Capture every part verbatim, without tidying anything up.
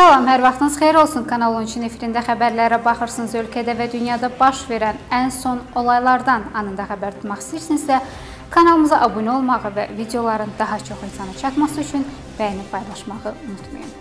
Salam, hər vaxtınız xeyir olsun. Kanal on üçün efirində xəbərlərə baxırsınız. Ölkədə və dünyada baş verən ən son olaylardan anında xəbər tutmaq istəyirsinizsə, kanalımıza abunə olmağı və videoların daha çox insana çatması üçün bəyənib paylaşmağı unutmayın.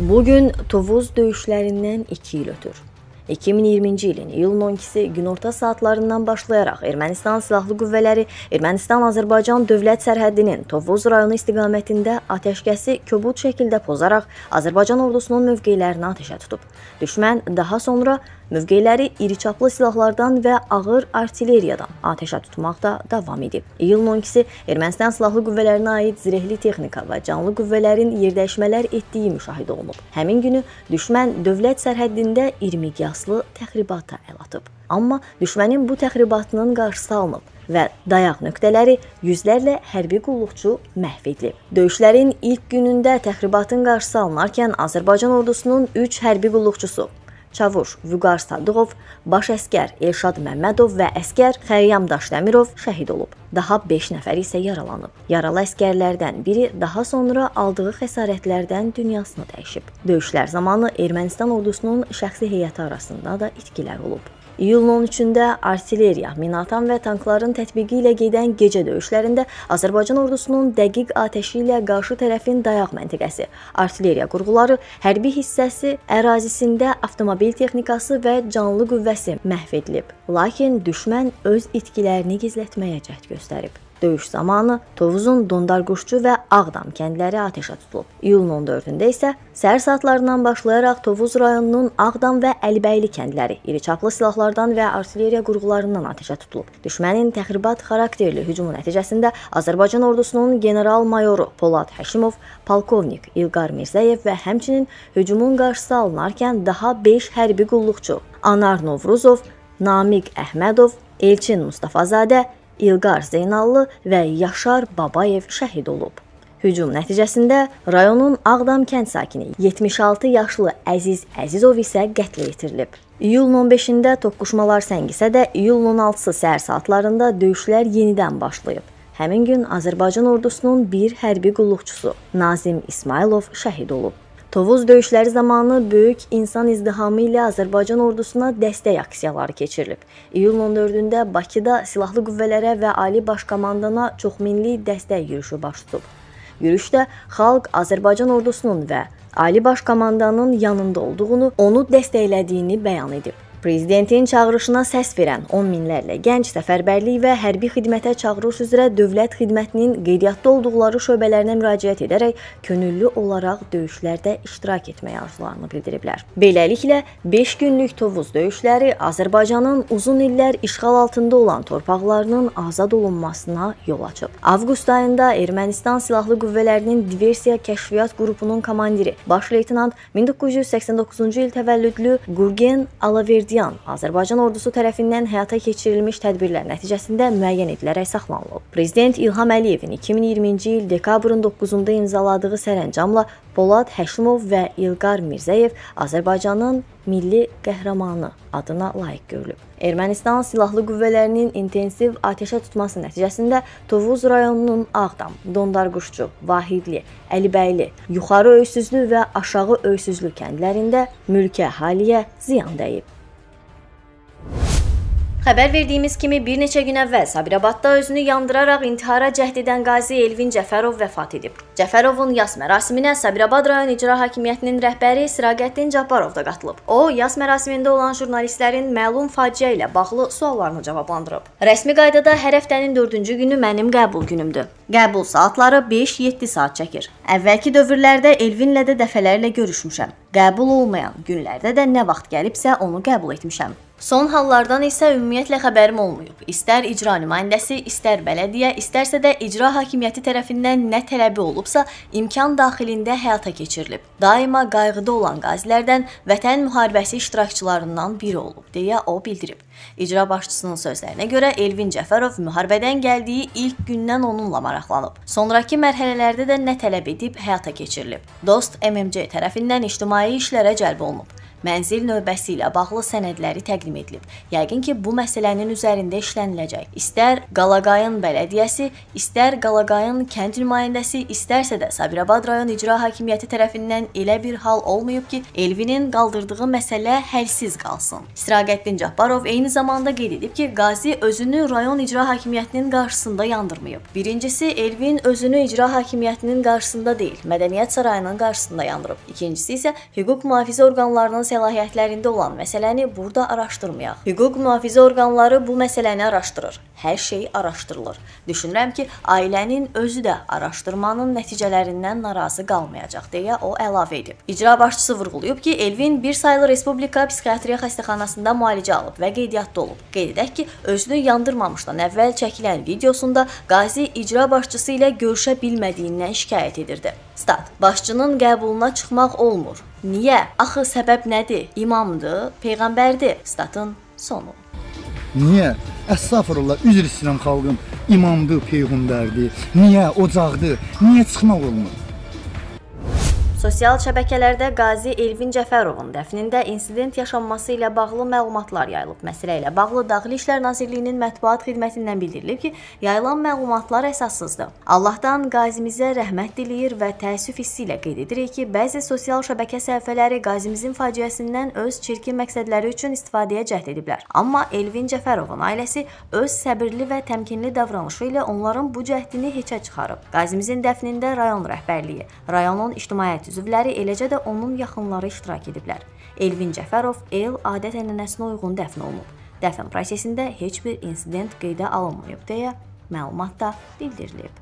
Bugün Tovuz döyüşlərindən iki il ötür. iki min iyirminci ilin iyulun on ikisi günorta saatlarından başlayarak Ermənistan Silahlı Qüvvələri Ermənistan-Azərbaycan dövlət sərhədinin Tovuz rayonu istiqamətində ateşkəsi kobud şəkildə pozaraq Azərbaycan ordusunun mövqeylərini ateşə tutub. Düşmən daha sonra mövqeyləri iriçaplı silahlardan və ağır artilleriyadan ateşə tutmaqda davam edib. İyulun on ikisi Ermənistan Silahlı Qüvvələrinə aid zirehli texnika və canlı qüvvələrin yerdəyişmələr etdiyi müşahidə olunub. Həmin günü düşmən dövlət sərhəddində iyirmi iki aslı təxribata əl atıb. Amma düşmənin bu təxribatının qarşısı alınıb və dayaq nöqtələri yüzlərlə hərbi qulluqçu məhv edilib. Döyüşlərin ilk günündə təxribatın qarşısı alınarkən Azərbaycan ordusunun üç hərbi qulluqçusu Çavuş Vüqar Sadığov, baş əskər Elşad Məhmədov və əskər Xəyam Daşdəmirov şəhid olub. Daha beş nəfər isə yaralanıb. Yaralı əskərlərdən biri daha sonra aldığı xəsarətlərdən dünyasını dəyişib. Döyüşlər zamanı Ermənistan ordusunun şəxsi heyəti arasında da itkilər olub. İyulun on üçündə artilleriya, minatan və tankların tətbiqi ilə gedən gecə döyüşlərində Azərbaycan ordusunun dəqiq ateşi ilə qarşı tərəfin dayaq məntəqəsi, artilleriya qurğuları, hərbi hissəsi, ərazisində avtomobil texnikası və canlı qüvvəsi məhv edilib. Lakin düşmən öz itkilərini gizlətməyə cəhd göstərib. Döyüş zamanı Tovuzun Dondarquşçu və Ağdam kəndləri ateşə tutulub. İyulun on dördündə isə səhər saatlarından başlayaraq Tovuz rayonunun Ağdam və Əlbəyli kəndləri iriçaplı silahlardan və artilleriya qurğularından ateşə tutulub. Düşmənin təxribat xarakterli hücumu nəticəsində Azərbaycan ordusunun general-mayoru Polad Həşimov, polkovnik İlqar Mirzəyev və həmçinin hücumun qarşısı alınarkən daha beş hərbi qulluqçu Anar Novruzov, Namiq Əhmədov, Elçin Mustafazadə, İlqar Zeynallı və Yaşar Babayev şəhid olub. Hücum nəticəsində rayonun Ağdam kənd sakini yetmiş altı yaşlı Əziz Əzizov isə qətlə yetirilib. İyulun on beşində toqquşmalar səngisə də iyulun on altısı səhər saatlarında döyüşlər yenidən başlayıb. Həmin gün Azərbaycan ordusunun bir hərbi qulluqçusu Nazim İsmailov şəhid olub. Tovuz döyüşləri zamanı böyük insan izdihamı ilə Azərbaycan ordusuna dəstək aksiyaları keçirilib. İyulun on dördündə Bakıda silahlı qüvvələrə və Ali Baş Komandana çoxminli dəstək yürüşü baş tutub. Yürüşdə xalq Azərbaycan ordusunun və Ali Baş Komandanın yanında olduğunu, onu dəstəklədiyini bəyan edib. Prezidentin çağırışına səs verən on minlərlə gənc səfərbərlik və hərbi xidmətə çağırış üzrə dövlət xidmətinin qeydiyyatda olduqları şöbələrinə müraciət edərək könüllü olaraq döyüşlərdə iştirak etməyə arzularını bildiriblər. Beləliklə, beş günlük Tovuz döyüşləri Azərbaycanın uzun illər işğal altında olan torpaqlarının azad olunmasına yol açıb. Avqust ayında Ermənistan Silahlı Qüvvələrinin Diversiya Kəşfiyyat qrupunun komandiri, baş leytenant min doqquz yüz səksən doqquzuncu il təvəllüdlü Gurgen Azərbaycan ordusu tərəfindən həyata keçirilmiş tədbirlər nəticəsində müəyyən edilərək saxlanılıb. Prezident İlham Əliyevin iki min iyirminci il dekabrın doqquzunda imzaladığı sərəncamla Polad Həşimov və İlqar Mirzəyev Azərbaycanın milli qəhrəmanı adına layiq görülüb. Ermənistan Silahlı Qüvvələrinin intensiv ateşə tutması nəticəsində Tovuz rayonunun Ağdam, Dondarquşçu, Vahidli, Əlibəyli, Yuxarı Öysüzlü və Aşağı Öysüzlü kəndlərində mülki əhaliyə ziyan dəyib. Xəbər verdiyimiz kimi bir neçə gün əvvəl Sabirabadda özünü yandıraraq intihara cəhd edən Qazi Elvin Cəfərov vəfat edib. Cəfərovun yas mərasiminə Sabirabad rayon icra hakimiyyətinin rəhbəri Sıraqətdin Cabbarov da qatılıb. O, yas mərasimində olan jurnalistlərin məlum faciə ilə bağlı suallarını cavablandırıb. Rəsmi qaydada hər həftənin dördüncü günü mənim qəbul günümdür. Qəbul saatları beş yeddi saat çəkir. Əvvəlki dövrlərdə Elvinlə də dəfələrlə görüşmüşəm. Qəbul olmayan günlərdə də nə vaxt gəlibsə onu qəbul etmişəm. Son hallardan isə ümumiyyətlə xəbərim olmayıb. İstər icra nümayəndəsi, istər bələdiyyə, istərsə də icra hakimiyyəti tərəfindən nə tələbi olubsa, imkan daxilində həyata keçirilib. Daima qayğıda olan qazilərdən, vətən müharibəsi iştirakçılarından biri olub, deyə o bildirib. İcra başçısının sözlərinə görə Elvin Cəfərov müharibədən gəldiyi ilk gündən onunla maraqlanıb. Sonraki mərhələlərdə də nə tələb edib həyata keçirilib. Dost M M C tərəfindən ictimai işlərə cəlb olunub. Mənzil növbəsi ilə bağlı sənədləri təqdim edilib. Yəqin ki, bu məsələnin üzərində işləniləcək. İstər Qalaqayın bələdiyyəsi, istər Qalaqayın kənd nümayəndəsi, istərsə də Sabirabad rayon icra hakimiyyəti tərəfindən elə bir hal olmayıb ki, Elvinin qaldırdığı məsələ həlsiz qalsın. Sıraqətdin Cabbarov eyni zamanda qeyd edib ki, Qazi özünü rayon icra hakimiyyətinin qarşısında yandırmayıb. Birincisi, Elvin özünü icra hakimiyyətinin qarşısında deyil, Mədəniyyət Sarayının qarşısında yandırıb. İkincisi isə hüquq mühafizə orqanlarının səlahiyyətlərində olan məsələni burada araşdırmayaq. Hüquq mühafizə orqanları bu məsələni araşdırır. Hər şey araşdırılır. Düşünürəm ki, ailənin özü də araşdırmanın nəticələrindən narazı qalmayacaq, deyə o əlavə edib. İcra başçısı vurğulayıb ki, Elvin bir saylı Respublika Psixiatriya xəstəxanasında müalicə alıb və qeydiyyatda olub. Qeyd edək ki, özünü yandırmamışdan əvvəl çəkilən videosunda Qazi icra başçısı ilə görüşə bilmədiyindən şikayət edirdi. Stat: başçının qəbuluna çıxmaq olmur. Niyə? Axı səbəb nədir? İmamdır, peyğəmbərdir. Statın sonu. Niyə? Əstəğfurullah, üzr istəyirəm xalqım. İmamdır, peyğəmbərdir. Niyə? Ocaqdır. Niyə çıxmaq olmur? Sosial şəbəkələrdə Qazi Elvin Cəfərovun dəfnində insident yaşanması ilə bağlı məlumatlar yayılıb. Məsələ ilə bağlı Daxili İşlər Nazirliyinin mətbuat xidmətindən bildirilib ki, yayılan məlumatlar əsassızdır. Allahdan qazimizə rəhmət diləyir və təəssüf hissi ilə qeyd edirik ki, bəzi sosial şəbəkə səhifələri qazimizin faciəsindən öz çirkin məqsədləri üçün istifadəyə cəhd ediblər. Amma Elvin Cəfərovun ailəsi öz səbirli və təmkinli davranışı ilə onların bu cəhdini heçə çıxarıb. Qazimizin dəfnində rayon rəhbərliyi, rayonun ictimaiyyəti üzvləri, eləcə də onun yaxınları iştirak ediblər. Elvin Cəfərov el adət ənənəsinə uyğun dəfn olunub. Dəfn prosesində heç bir insident qeydə alınmayıb, deyə məlumat da bildirilib.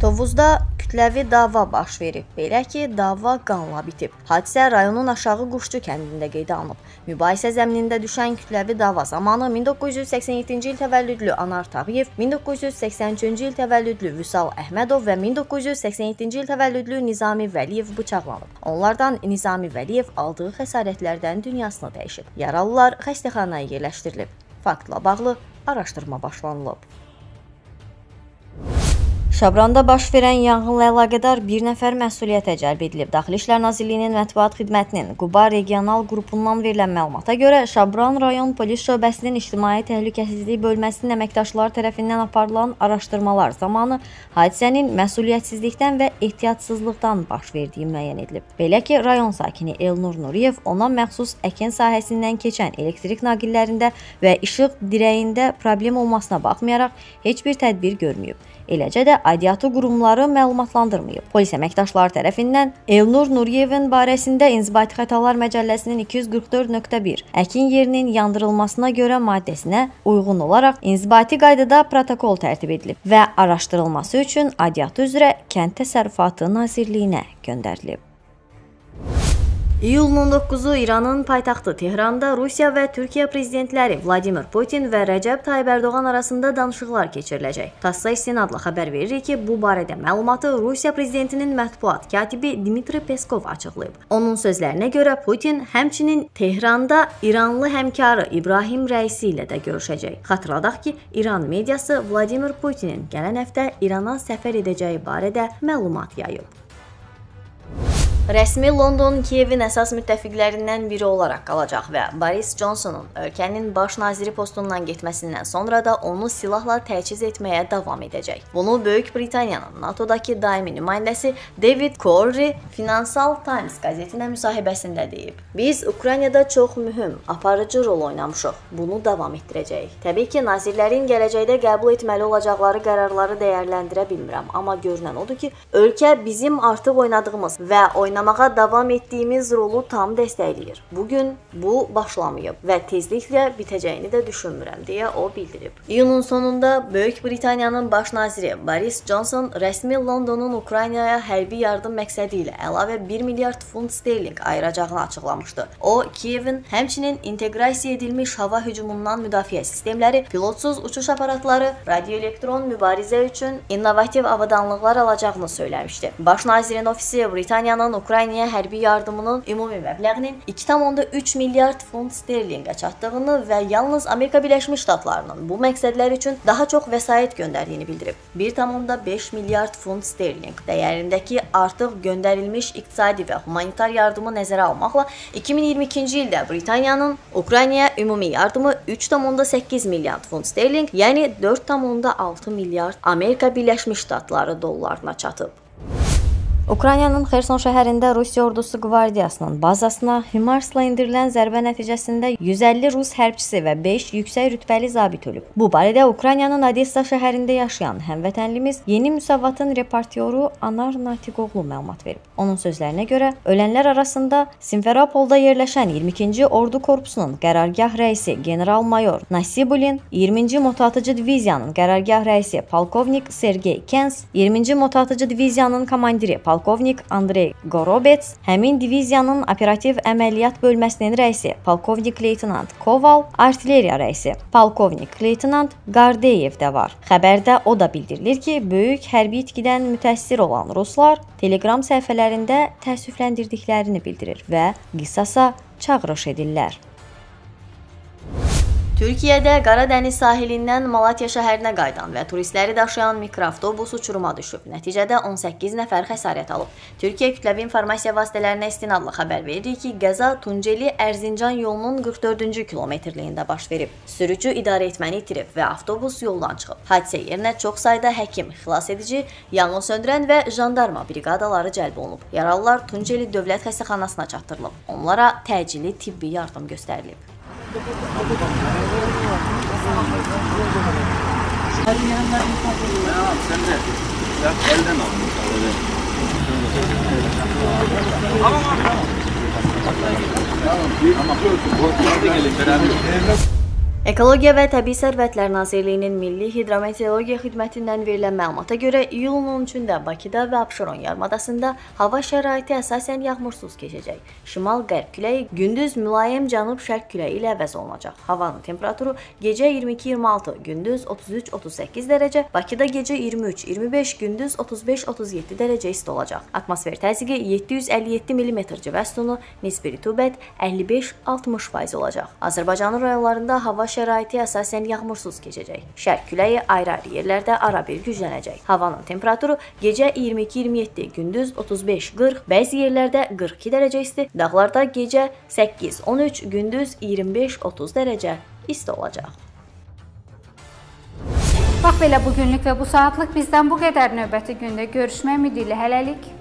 Tovuzda kütləvi dava baş verib, belə ki, dava qanla bitib. Hadisə rayonun aşağı Quşçu kəndində qeydə alınıb. Mübahisə zəminində düşən kütləvi dava zamanı min doqquz yüz səksən yeddinci il təvəllüdlü Anar Natiqoğlu, min doqquz yüz səksən üçüncü il təvəllüdlü Vüqar Sadığov və min doqquz yüz səksən yeddinci il təvəllüdlü Nizami Vəliyev bıçaqlanıb. Onlardan Nizami Vəliyev aldığı xəsarətlərdən dünyasını dəyişib. Yaralılar xəstəxanaya yerləşdirilib. Faktla bağlı araşdırma başlanılıb. Şabranda baş verən yanğınla əlaqədar bir nəfər məsuliyyətə cəlb edilib. Daxili İşlər Nazirliyinin mətbuat xidmətinin Quba regional qrupundan verilən məlumata görə Şabran rayon polis şöbəsinin ictimai təhlükəsizlik bölməsinin əməkdaşları tərəfindən aparılan araşdırmalar zamanı hadisənin məsuliyyətsizlikdən və ehtiyatsızlıqdan baş verdiyi müəyyən edilib. Belə ki, rayon sakini Elnur Nuriyev ona məxsus əkin sahəsindən keçən elektrik naqillərində və işıq dirəyində problem olmasına baxmayaraq heç bir tədbir görməyib. Eləcə də aidiyyatı qurumları məlumatlandırmayıb. Polis əməkdaşları tərəfindən Elnur Nuriyevin barəsində İnzibati Xətalar Məcəlləsinin iki yüz qırx dörd nöqtə bir əkin yerinin yandırılmasına görə maddəsinə uyğun olaraq inzibati qaydada protokol tərtib edilib və araşdırılması üçün aidiyyatı üzrə Kənd Təsərrüfatı Nazirliyinə göndərilib. iyulun on doqquzu İranın paytaxtı Tehranda Rusiya və Türkiyə prezidentləri Vladimir Putin və Recep Tayyip Erdoğan arasında danışıqlar keçiriləcək. Tassay Sinadla xəbər verir ki, bu barədə məlumatı Rusiya prezidentinin mətbuat katibi Dimitri Peskov açıqlayıb. Onun sözlərinə görə Putin həmçinin Tehranda İranlı həmkarı İbrahim Raysi ilə də görüşəcək. Xatırladaq ki, İran mediası Vladimir Putinin gələn həftə İrana səfər edəcəyi barədə məlumat yayıb. Rəsmi London Kiyevin əsas müttəfiqlərindən biri olaraq qalacaq və Boris Johnsonun ölkənin baş naziri postundan getməsindən sonra da onu silahla təchiz etməyə davam edəcək. Bunu Böyük Britaniyanın NATOdakı daimi nümayəndəsi David Correy Financial Times qəzetinə müsahibəsində deyib. Biz Ukraynada çox mühüm, aparıcı rol oynamışıq. Bunu davam etdirəcəyik. Təbii ki, nazirlərin gələcəkdə qəbul etməli olacaqları qərarları dəyərləndirə bilmirəm, amma görünən odur ki, ölkə bizim artıq oynadığımız və oyna Oynamağa davam etdiyimiz rolu tam dəstəkləyir. Bugün bu başlamayıb və tezliklə bitəcəyini də düşünmürəm, deyə o bildirib. İyunun sonunda Böyük Britaniyanın baş naziri Boris Johnson rəsmi Londonun Ukraynaya hərbi yardım məqsədi ilə əlavə bir milyard funt sterlinq ayıracağını açıqlamışdı. O, Kiyevin həmçinin inteqrasiya edilmiş hava hücumundan müdafiə sistemləri, pilotsuz uçuş aparatları, radioelektron mübarizə üçün innovativ avadanlıqlar alacağını söyləmişdi. Baş nazirin ofisi Britaniyanın Ukraynaya Ukraynaya hərbi yardımının ümumi məbləğinin iki tam onda üç milyard funt sterlinqə çatdığını və yalnız Amerika Birləşmiş Ştatlarının bu məqsədlər üçün daha çox vəsait göndərdiyini bildirib. bir tam onda beş milyard funt sterlinq dəyərindəki artıq göndərilmiş iqtisadi və humanitar yardımı nəzərə almaqla iki min iyirmi ikinci ildə Britaniyanın Ukraynaya ümumi yardımı üç tam onda səkkiz milyard funt sterlinq, yəni dörd tam onda altı milyard Amerika Birləşmiş Ştatları dollarına çatıb. Ukraynanın Xerson şəhərində Rusiya ordusu qvardiyasının bazasına HIMARS-la indirilən zərbə nəticəsində yüz əlli rus hərbçisi və beş yüksək rütbəli zabit ölüb. Bu barədə Ukraynanın Odessa şəhərində yaşayan həmvətənlimiz Yeni Müsavatın reportyoru Anar Natiqoğlu məlumat verib. Onun sözlərinə görə, ölənlər arasında Simferopolda yerləşən iyirmi ikinci Ordu Korpusunun qərargah rəisi general-mayor Nasibulin, iyirminci Motoatıcı Diviziyanın qərargah rəisi polkovnik Sergei Kens, iyirminci Motoatıcı Diviziyanın komandiri polkovnik Andrey Gorobets, həmin diviziyanın operativ əməliyyat bölməsinin rəisi polkovnik leytenant Koval, artilleriya rəisi polkovnik leytenant Gardeyev də var. Xəbərdə o da bildirilir ki, böyük hərbi itkidən mütəssir olan ruslar Telegram səhifələrində təəssüfləndirdiklərini bildirir və qisasa çağırış edirlər. Türkiyədə Qara Dəniz sahilindən Malatya şəhərinə qayıdan və turistləri daşıyan mikroavtobus uçuruma düşüb. Nəticədə on səkkiz nəfər xəsarət alıb. Türkiyə kütləvi informasiya vasitələrinə istinadla xəbər verir ki, qəza Tunceli-Ərzincan yolunun qırx dördüncü kilometrliyində baş verib. Sürücü idarə etməni itirib və avtobus yoldan çıxıb. Hadisə yerinə çox sayda həkim, xilas edici, yanğın söndürən və jandarma briqadaları cəlb olunub. Yaralılar Tunceli Dövlət Xəstəxanasına çatdırılıb. Onlara təcili tibbi yardım göstərilib. Ekologiya və Təbii Sərvətlər Nazirliyinin Milli Hidrometeorologiya Xidmətindən verilən məlumata görə, iyulun on üçündə Bakıda və Abşeron yarımadasında hava şəraiti əsasən yağmursuz keçəcək. Şimal-qərb küləyi gündüz mülayim cənub-şərq küləyi ilə əvəz olunacaq. Havanın temperaturu gecə iyirmi iki iyirmi altı, gündüz otuz üç otuz səkkiz dərəcə, Bakıda gecə iyirmi üç iyirmi beş, gündüz otuz beş otuz yedi dərəcə isti olacaq. Atmosfer təzyiqi yeddi yüz əlli yeddi millimetr civə sütunu, nisbi rütubət əlli beş altmış faiz olacaq. Azərbaycanın rayonlarında hava şəraiti əsasən yağmursuz keçəcək. Şərq küləyi ayrı-ayrı yerlərdə arabir güclənəcək. Havanın temperaturu gecə iyirmi iki iyirmi yeddi, gündüz otuz beş qırx, bəzi yerlərdə qırx iki dərəcə isti, dağlarda gecə səkkiz on üç, gündüz iyirmi beş otuz dərəcə isti olacaq. Bax belə bugünlük və bu saatlıq bizdən bu qədər. Növbəti gündə görüşmək ümidilə, hələlik.